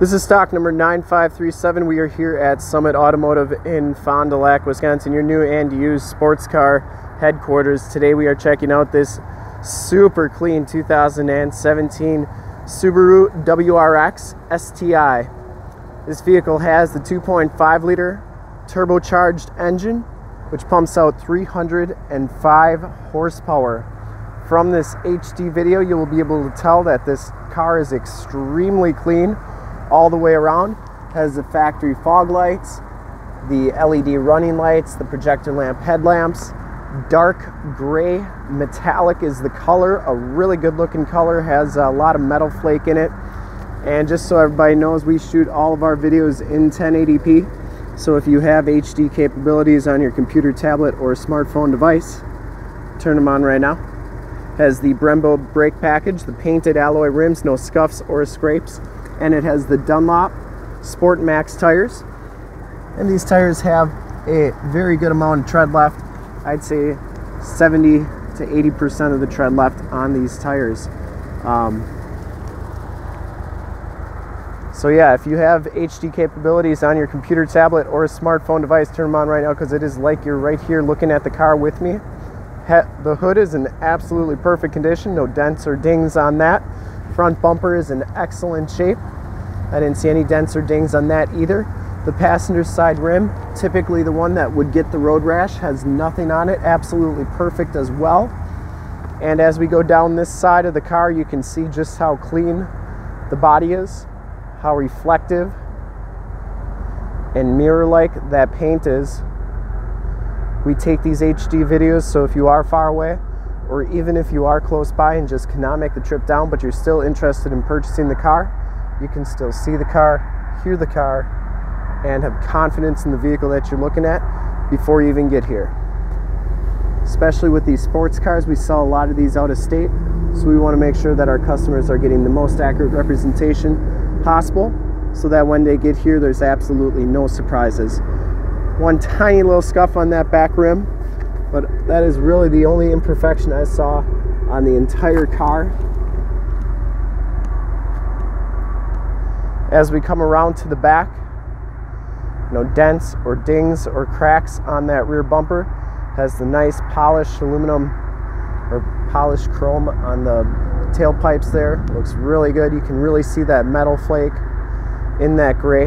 This is stock number 9537. We are here at Summit Automotive in Fond du Lac, Wisconsin, your new and used sports car headquarters. Today we are checking out this super clean 2017 Subaru WRX STI. This vehicle has the 2.5 liter turbocharged engine, which pumps out 305 horsepower. From this HD video, you will be able to tell that this car is extremely clean all the way around. Has the factory fog lights, the LED running lights, the projector lamp headlamps. Dark gray metallic is the color, a really good looking color, has a lot of metal flake in it. And just so everybody knows, we shoot all of our videos in 1080p, so if you have HD capabilities on your computer, tablet, or smartphone device, turn them on right now. Has the Brembo brake package, the painted alloy rims, no scuffs or scrapes, and it has the Dunlop Sport Max tires. And these tires have a very good amount of tread left. I'd say 70 to 80% of the tread left on these tires. So yeah, if you have HD capabilities on your computer, tablet, or a smartphone device, turn them on right now, because it is like you're right here looking at the car with me. The hood is in absolutely perfect condition, no dents or dings on that. Front bumper is in excellent shape. I didn't see any dents or dings on that either. The passenger side rim, typically the one that would get the road rash, has nothing on it, absolutely perfect as well. And as we go down this side of the car, you can see just how clean the body is, how reflective and mirror-like that paint is. We take these HD videos, so if you are far away, or even if you are close by and just cannot make the trip down, but you're still interested in purchasing the car, you can still see the car, hear the car, and have confidence in the vehicle that you're looking at before you even get here. Especially with these sports cars, we sell a lot of these out of state, so we want to make sure that our customers are getting the most accurate representation possible, so that when they get here, there's absolutely no surprises. One tiny little scuff on that back rim, but that is really the only imperfection I saw on the entire car. As we come around to the back, no dents or dings or cracks on that rear bumper. Has the nice polished aluminum or polished chrome on the tailpipes there. Looks really good. You can really see that metal flake in that gray.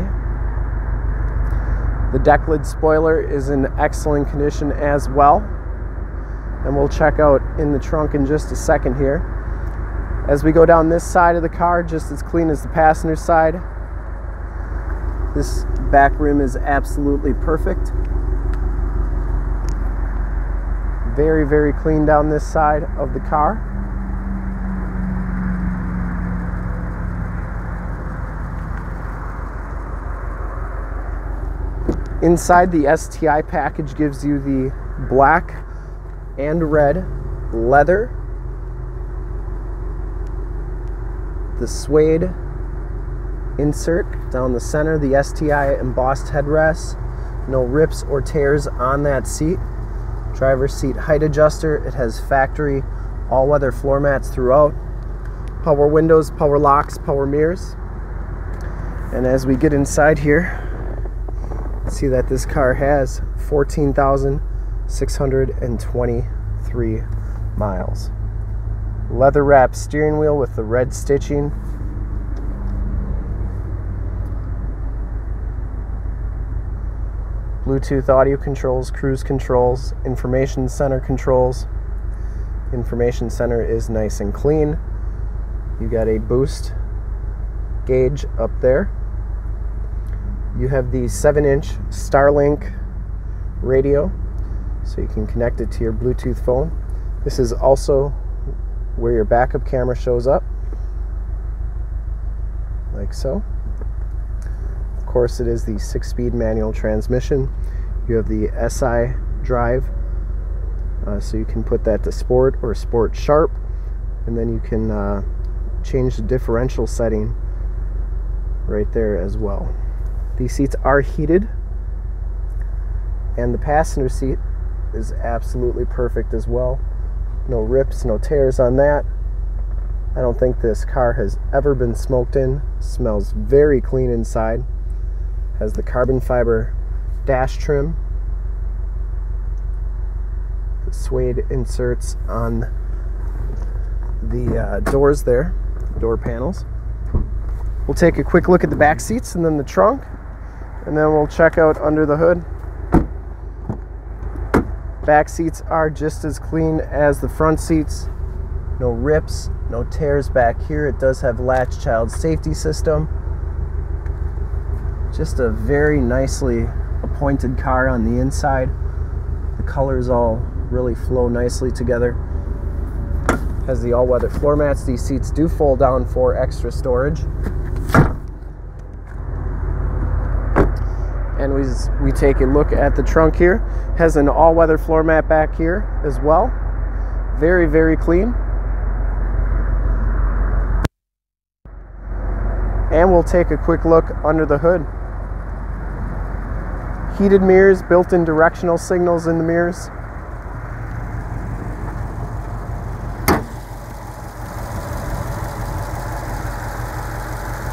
The deck lid spoiler is in excellent condition as well. And we'll check out in the trunk in just a second here. As we go down this side of the car, just as clean as the passenger side. This back rim is absolutely perfect. Very, very clean down this side of the car. Inside, the STI package gives you the black and red leather, the suede insert down the center, the STI embossed headrest, no rips or tears on that seat, driver's seat height adjuster, it has factory all-weather floor mats throughout, power windows, power locks, power mirrors. And as we get inside here, see that this car has 14,623 miles. Leather-wrapped steering wheel with the red stitching. Bluetooth audio controls, cruise controls, information center controls. Information center is nice and clean. You got a boost gauge up there. You have the 7-inch Starlink radio, so you can connect it to your Bluetooth phone. This is also where your backup camera shows up, like so. Of course, it is the 6-speed manual transmission. You have the SI Drive, so you can put that to Sport or Sport Sharp, and then you can change the differential setting right there as well. These seats are heated, and the passenger seat is absolutely perfect as well. No rips, no tears on that. I don't think this car has ever been smoked in. Smells very clean inside. Has the carbon fiber dash trim. The suede inserts on the doors there, door panels. We'll take a quick look at the back seats and then the trunk, and then we'll check out under the hood. Back seats are just as clean as the front seats. No rips, no tears back here. It does have LATCH child safety system. Just a very nicely appointed car on the inside. The colors all really flow nicely together. Has the all-weather floor mats. These seats do fold down for extra storage. And we take a look at the trunk here. Has an all-weather floor mat back here as well. Very, very clean. And we'll take a quick look under the hood. Heated mirrors, built-in directional signals in the mirrors.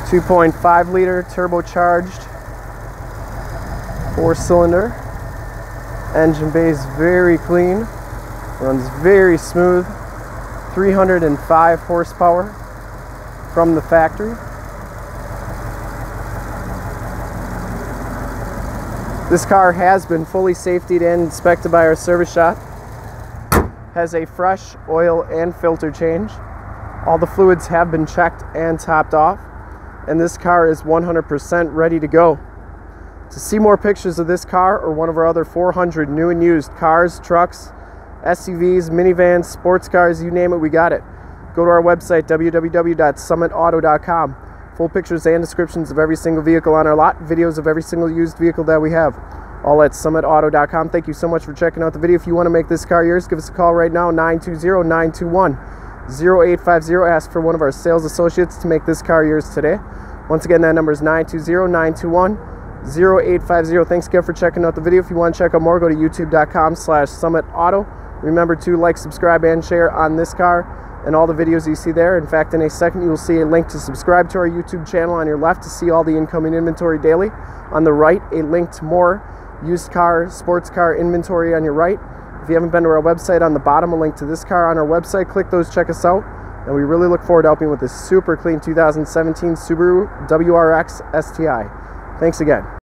.5-liter turbocharged 4-cylinder. Engine bay is very clean, runs very smooth. 305 horsepower from the factory. This car has been fully safetied and inspected by our service shop. Has a fresh oil and filter change. All the fluids have been checked and topped off. And this car is 100% ready to go. To see more pictures of this car or one of our other 400 new and used cars, trucks, SUVs, minivans, sports cars, you name it, we got it. Go to our website, www.summitauto.com. Full pictures and descriptions of every single vehicle on our lot, videos of every single used vehicle that we have, all at summitauto.com. Thank you so much for checking out the video. If you want to make this car yours, give us a call right now, 920-921-0850. Ask for one of our sales associates to make this car yours today. Once again, that number is 920-921-0850. Thanks again for checking out the video. If you want to check out more, go to youtube.com/summitauto. Remember to like, subscribe, and share on this car and all the videos you see there. In fact, in a second, you will see a link to subscribe to our YouTube channel on your left to see all the incoming inventory daily. On the right, a link to more used car, sports car inventory on your right. If you haven't been to our website, on the bottom, a link to this car on our website. Click those, check us out, and we really look forward to helping with this super clean 2017 Subaru WRX STI. Thanks again.